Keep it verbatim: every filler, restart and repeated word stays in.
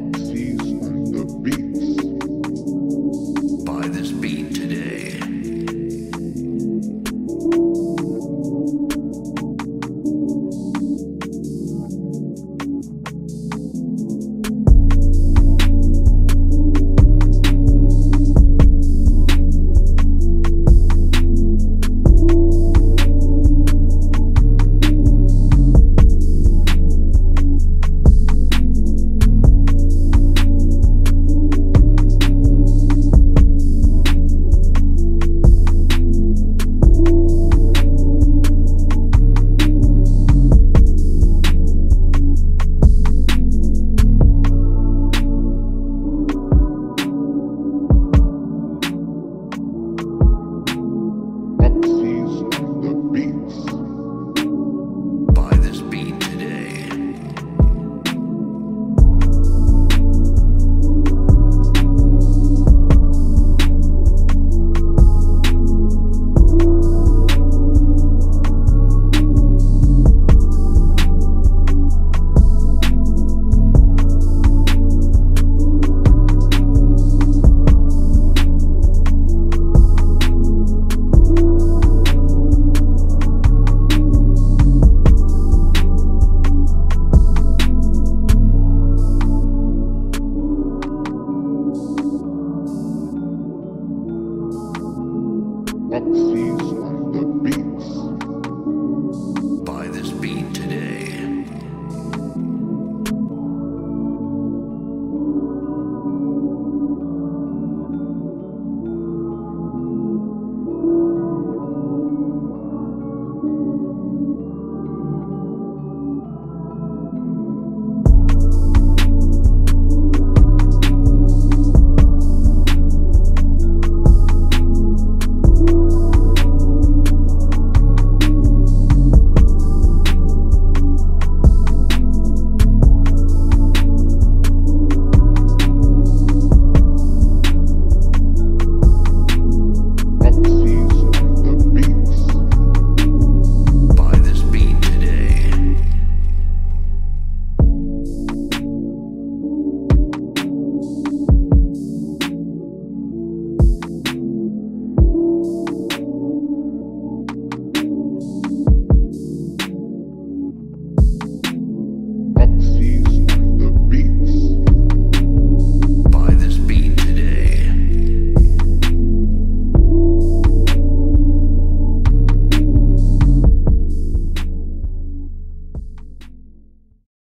Oxys the beats.